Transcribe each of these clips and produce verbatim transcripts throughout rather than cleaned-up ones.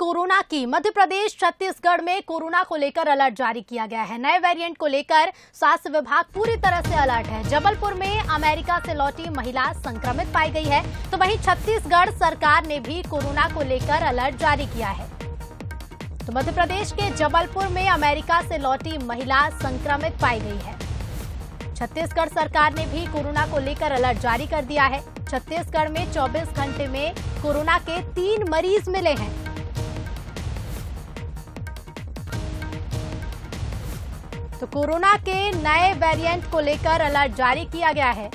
Corona की मध्य प्रदेश छत्तीसगढ़ में corona को लेकर अलर्ट जारी किया गया है। नए वेरिएंट को लेकर स्वास्थ्य विभाग पूरी तरह से अलर्ट है। जबलपुर में अमेरिका से लौटी महिला संक्रमित पाई गई है, तो वहीं छत्तीसगढ़ सरकार ने भी कोरोना को लेकर अलर्ट जारी किया है। तो मध्य प्रदेश के जबलपुर में अमेरिका से लौटी महिला संक्रमित पाई गई है। छत्तीसगढ़ सरकार ने भी कोरोना को लेकर अलर्ट जारी कर दिया है। छत्तीसगढ़ में चौबीस घंटे में कोरोना के तीन मरीज मिले हैं। तो कोरोना के नए वेरिएंट को लेकर अलर्ट जारी किया गया है।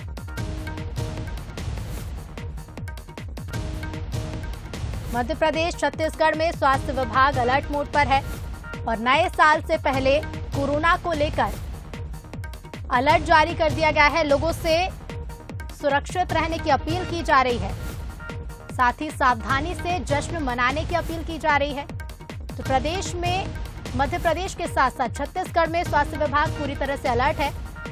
मध्य प्रदेश छत्तीसगढ़ में स्वास्थ्य विभाग अलर्ट मोड पर है और नए साल से पहले कोरोना को लेकर अलर्ट जारी कर दिया गया है। लोगों से सुरक्षित रहने की अपील की जा रही है, साथ ही सावधानी से जश्न मनाने की अपील की जा रही है। तो प्रदेश में मध्य प्रदेश के साथ साथ छत्तीसगढ़ में स्वास्थ्य विभाग पूरी तरह से अलर्ट है।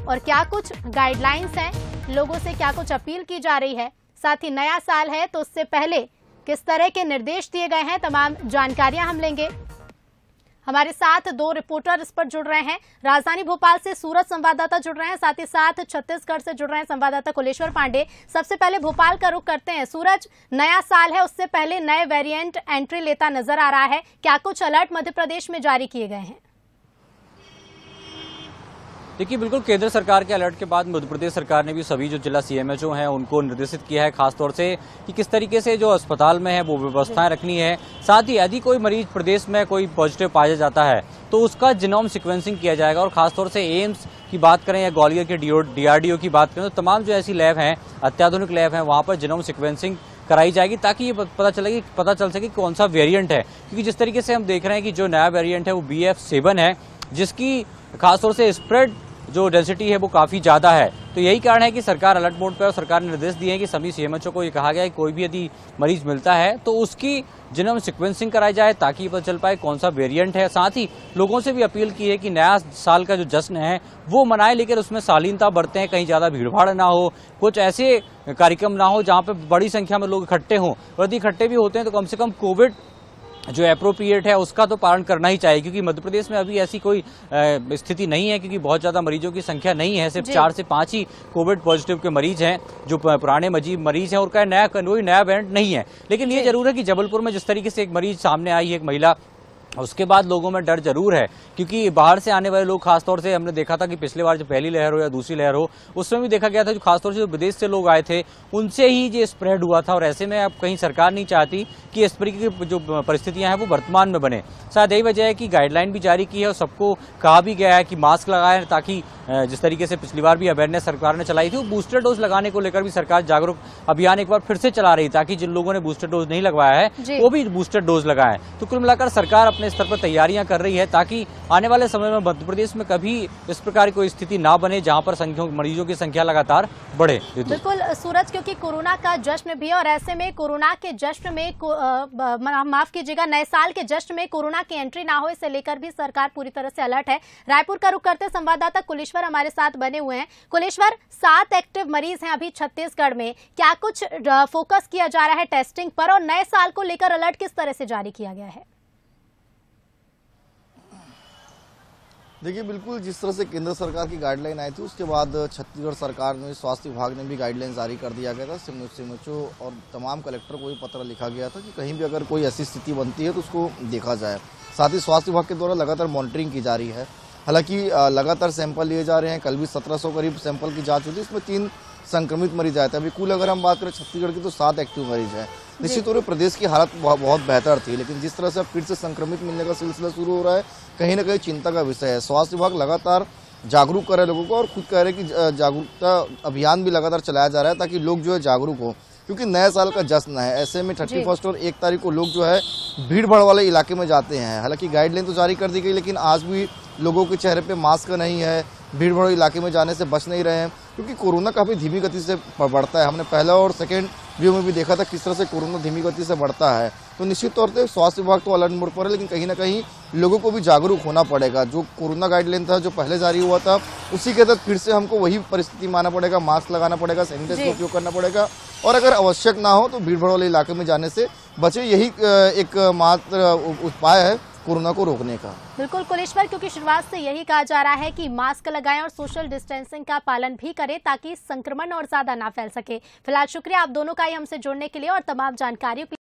और क्या कुछ गाइडलाइंस हैं, लोगों से क्या कुछ अपील की जा रही है, साथ ही नया साल है तो उससे पहले किस तरह के निर्देश दिए गए हैं, तमाम जानकारियां हम लेंगे। हमारे साथ दो रिपोर्टर इस पर जुड़ रहे हैं। राजधानी भोपाल से सूरज संवाददाता जुड़ रहे हैं, साथ ही साथ छत्तीसगढ़ से जुड़ रहे हैं संवाददाता कुलेश्वर पांडे। सबसे पहले भोपाल का रुख करते हैं। सूरज, नया साल है उससे पहले नए वेरिएंट एंट्री लेता नजर आ रहा है, क्या कुछ अलर्ट मध्य प्रदेश में जारी किए गए हैं? देखिए, बिल्कुल केंद्र सरकार के अलर्ट के बाद मध्य प्रदेश सरकार ने भी सभी जो जिला सीएमएचओ हैं उनको निर्देशित किया है, खासतौर से कि किस तरीके से जो अस्पताल में है वो व्यवस्थाएं रखनी है। साथ ही यदि कोई मरीज प्रदेश में कोई पॉजिटिव पाया जाता है तो उसका जीनोम सीक्वेंसिंग किया जाएगा। और खासतौर से एम्स की बात करें या ग्वालियर के डीआरडीओ की बात करें तो तमाम जो ऐसी लैब हैं, अत्याधुनिक लैब हैं, वहाँ पर जीनोम सीक्वेंसिंग कराई जाएगी ताकि ये पता चले पता चल सके कौन सा वेरियंट है। क्योंकि जिस तरीके से हम देख रहे हैं कि जो नया वेरियंट है वो बी एफ सेवन है, जिसकी खासतौर से स्प्रेड जो डेंसिटी है वो काफ़ी ज़्यादा है। तो यही कारण है कि सरकार अलर्ट मोड पर, और सरकार ने निर्देश दिए हैं कि सभी सीएमएचओ को ये कहा गया है कि कोई भी यदि मरीज मिलता है तो उसकी जीनोम सीक्वेंसिंग कराई जाए ताकि पता चल पाए कौन सा वेरिएंट है। साथ ही लोगों से भी अपील की है कि नया साल का जो जश्न है वो मनाएं, लेकिन उसमें शालीनता बरतें, कहीं ज़्यादा भीड़भाड़ ना हो, कुछ ऐसे कार्यक्रम ना हो जहाँ पर बड़ी संख्या में लोग इकट्ठे हों। और यदि इकट्ठे भी होते हैं तो कम से कम कोविड जो एप्रोप्रिएट है उसका तो पालन करना ही चाहिए, क्योंकि मध्य प्रदेश में अभी ऐसी कोई स्थिति नहीं है, क्योंकि बहुत ज़्यादा मरीजों की संख्या नहीं है। सिर्फ चार से पाँच ही कोविड पॉजिटिव के मरीज हैं जो पुराने मरीज हैं, और का नया कोई नया वेरिएंट नहीं है। लेकिन ये जरूर है कि जबलपुर में जिस तरीके से एक मरीज सामने आई है, एक महिला, उसके बाद लोगों में डर जरूर है, क्योंकि बाहर से आने वाले लोग, खासतौर से हमने देखा था कि पिछले बार जो पहली लहर हो या दूसरी लहर हो उसमें भी देखा गया था जो खासतौर से जो विदेश से लोग आए थे उनसे ही ये स्प्रेड हुआ था। और ऐसे में अब कहीं सरकार नहीं चाहती कि इस तरीके की जो परिस्थितियां हैं वो वर्तमान में बने। शायद यही वजह है कि गाइडलाइन भी जारी की है और सबको कहा भी गया है कि मास्क लगाएं, ताकि जिस तरीके से पिछली बार भी अवेयरनेस सरकार ने चलाई थी, वो बूस्टर डोज लगाने को लेकर भी सरकार जागरूक अभियान एक बार फिर से चला रही, ताकि जिन लोगों ने बूस्टर डोज नहीं लगवाया है वो भी बूस्टर डोज लगाएं। तो कुल मिलाकर सरकार अपने स्तर पर तैयारियां कर रही है ताकि आने वाले समय में मध्य प्रदेश में कभी इस प्रकार की कोई स्थिति ना बने जहां पर मरीजों की संख्या लगातार बढ़े। बिल्कुल सूरज, क्योंकि कोरोना का जश्न भी है और ऐसे में कोरोना के जश्न में, माफ कीजिएगा, नए साल के जश्न में कोरोना की एंट्री ना हो, इसे लेकर भी सरकार पूरी तरह से अलर्ट है। रायपुर का रुख करते संवाददाता कुलेश्वर हमारे साथ बने हुए हैं। कुलेश्वर, सात एक्टिव मरीज हैं अभी छत्तीसगढ़ में, क्या कुछ फोकस किया जा रहा है टेस्टिंग पर, और नए साल को लेकर अलर्ट किस तरह से जारी किया गया है? देखिए, बिल्कुल जिस तरह से केंद्र सरकार की गाइडलाइन आई थी उसके बाद छत्तीसगढ़ सरकार ने, स्वास्थ्य विभाग ने भी गाइडलाइन जारी कर दिया गया था। सिम्नुच सिम्नुचों और तमाम कलेक्टर को भी पत्र लिखा गया था कि कहीं भी अगर कोई ऐसी स्थिति बनती है तो उसको देखा जाए। साथ ही स्वास्थ्य विभाग के द्वारा लगातार मॉनिटरिंग की जा रही है। हालांकि लगातार सैंपल लिए जा रहे हैं। कल भी सत्रह सौ करीब सैंपल की जांच हुई थी, उसमें तीन संक्रमित मरीज आए थे। अभी कुल अगर हम बात करें छत्तीसगढ़ की तो सात एक्टिव मरीज हैं। निश्चित तौर पर प्रदेश की हालत बहुत बेहतर थी, लेकिन जिस तरह से अब फिर से संक्रमित मिलने का सिलसिला शुरू हो रहा है, कहीं ना कहीं चिंता का विषय है। स्वास्थ्य विभाग लगातार जागरूक कर रहे लोगों को और खुद कह रहे हैं कि जागरूकता अभियान भी लगातार चलाया जा रहा है ताकि लोग जो है जागरूक हो, क्योंकि नए साल का जश्न है। ऐसे में थर्टी फर्स्ट और एक तारीख को लोग जो है भीड़ भाड़ वाले इलाके में जाते हैं। हालांकि गाइडलाइन तो जारी कर दी गई, लेकिन आज भी लोगों के चेहरे पे मास्क नहीं है, भीड़ भाड़ इलाके में जाने से बच नहीं रहे हैं। क्योंकि कोरोना काफ़ी धीमी गति से बढ़ता है। हमने पहला और सेकेंड व्यू में भी देखा था किस तरह से कोरोना धीमी गति से बढ़ता है। तो निश्चित तौर पर स्वास्थ्य विभाग तो अलर्ट मोड पर है, लेकिन कहीं ना कहीं लोगों को भी जागरूक होना पड़ेगा। जो कोरोना गाइडलाइन था जो पहले जारी हुआ था उसी के तहत फिर से हमको वही परिस्थिति मानना पड़ेगा, मास्क लगाना पड़ेगा, सैनिटाइजर का उपयोग करना पड़ेगा और अगर आवश्यक ना हो तो भीड़ भाड़ वाले इलाके में जाने से बचे। यही एक मात्र उपाय है कोरोना को रोकने का। बिल्कुल कुलेश्वर, क्योंकि शुरुआत से यही कहा जा रहा है कि मास्क लगाएं और सोशल डिस्टेंसिंग का पालन भी करें ताकि संक्रमण और ज्यादा ना फैल सके। फिलहाल शुक्रिया आप दोनों का ही हमसे जुड़ने के लिए और तमाम जानकारियों के लिए।